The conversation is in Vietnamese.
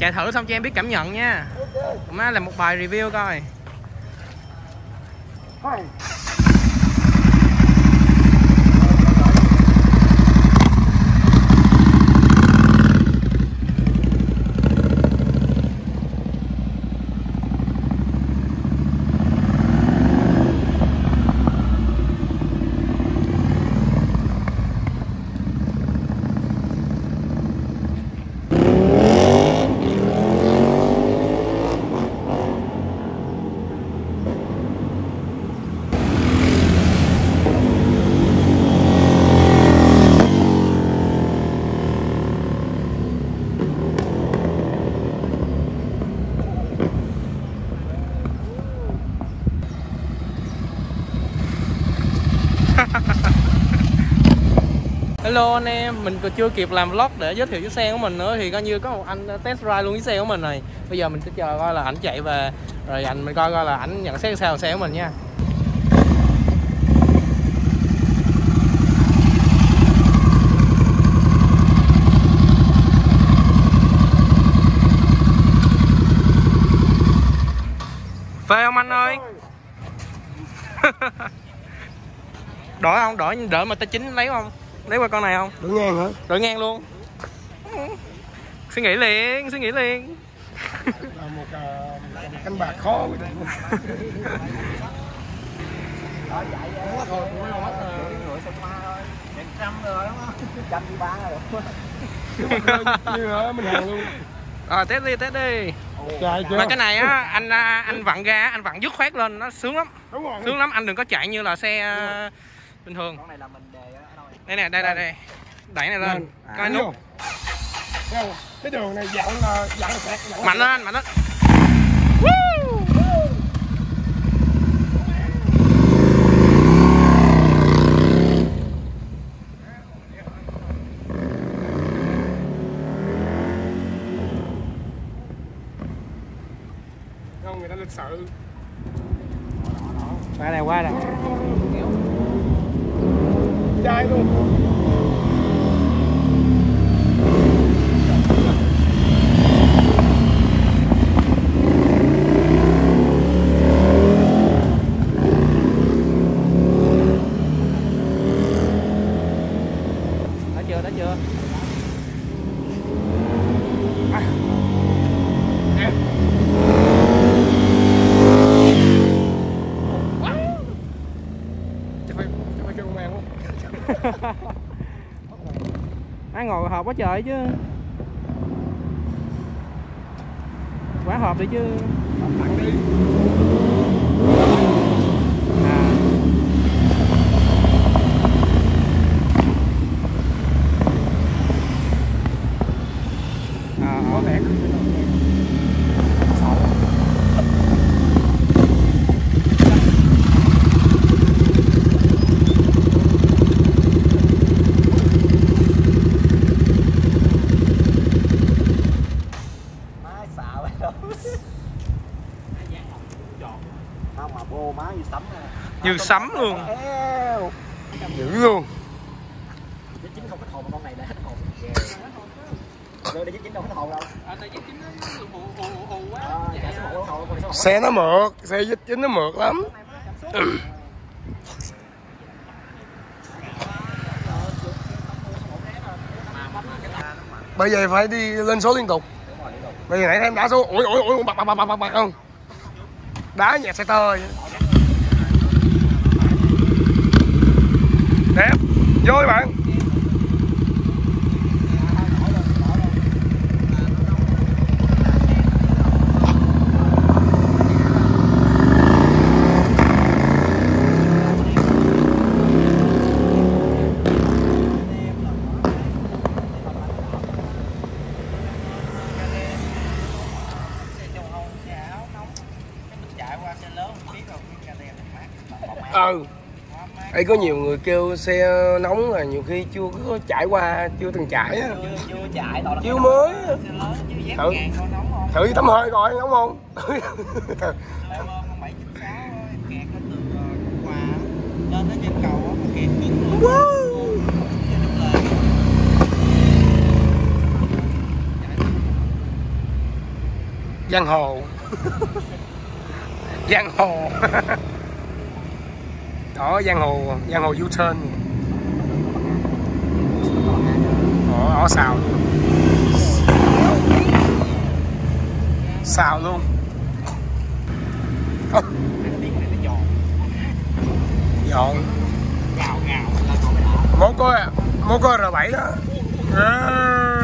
Chạy thử xong cho em biết cảm nhận nha. Cũng okay. Làm một bài review coi. Hi. Hello anh em, mình còn chưa kịp làm vlog để giới thiệu chiếc xe của mình nữa thì coi như có một anh test ride luôn chiếc xe của mình này. Bây giờ mình sẽ chờ coi là ảnh chạy về rồi mình coi coi là ảnh nhận xét sao xe của mình nha. Phê không anh ơi? Đổi không? Đổi mà ta chính lấy không? Lấy qua con này không? Đổi ngang hả? Đổi ngang luôn. Suy nghĩ liền, là một canh bạc khó. Rồi test đi, Mà cái này á, anh vặn ra, anh vặn dứt khoát lên, nó sướng lắm. Đúng rồi. Sướng lắm, anh đừng có chạy như là xe bình thường. Con này là mình đề á. Đây nè, đây. Đẩy này lên. Coi nút. Cái đường này dặn là sạc. Mạnh lên, Không, người ta lịch sự. Qua này, Trai luôn. Đã chưa, Ai ngồi hợp quá trời chứ. Quá hợp đi chứ. Tặng đi. Như sắm luôn. Dữ luôn. Chính không hết hồn con này đã hết hồn. Xe nó mượt, xe Z chính nó mượt lắm. Bây giờ phải đi lên số liên tục. Bây giờ nãy em đá số ủi bạc không. Đá nhẹ xe tơi. Đẹp, vô các bạn. Đây có nhiều người kêu xe nóng là nhiều khi chưa có trải qua, chưa từng trải á. Chưa trải đâu. Chưa mới. Thử tắm hơi coi nóng không? Giang hồ. Giang hồ. Đó, giang hồ U-turn. Đó, xào. Xào luôn. Dọn. Mốt coi R7 đó.